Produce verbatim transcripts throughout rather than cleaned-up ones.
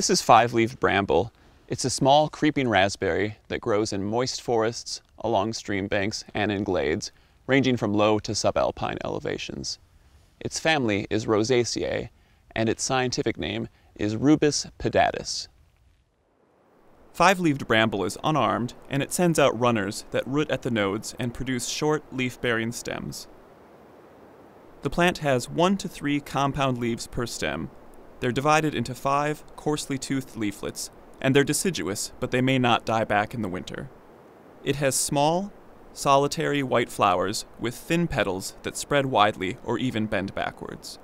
This is five-leaved bramble. It's a small creeping raspberry that grows in moist forests, along stream banks, and in glades, ranging from low to subalpine elevations. Its family is Rosaceae, and its scientific name is Rubus pedatus. Five-leaved bramble is unarmed, and it sends out runners that root at the nodes and produce short, leaf-bearing stems. The plant has one to three compound leaves per stem. They're divided into five coarsely toothed leaflets, and they're deciduous, but they may not die back in the winter. It has small, solitary white flowers with thin petals that spread widely or even bend backwards.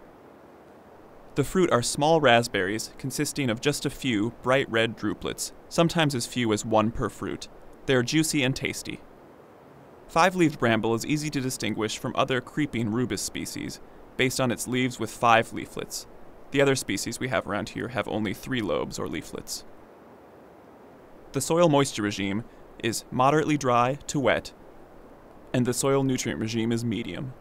The fruit are small raspberries consisting of just a few bright red drupelets, sometimes as few as one per fruit. They are juicy and tasty. Five-leaved bramble is easy to distinguish from other creeping Rubus species, based on its leaves with five leaflets. The other species we have around here have only three lobes or leaflets. The soil moisture regime is moderately dry to wet, and the soil nutrient regime is medium.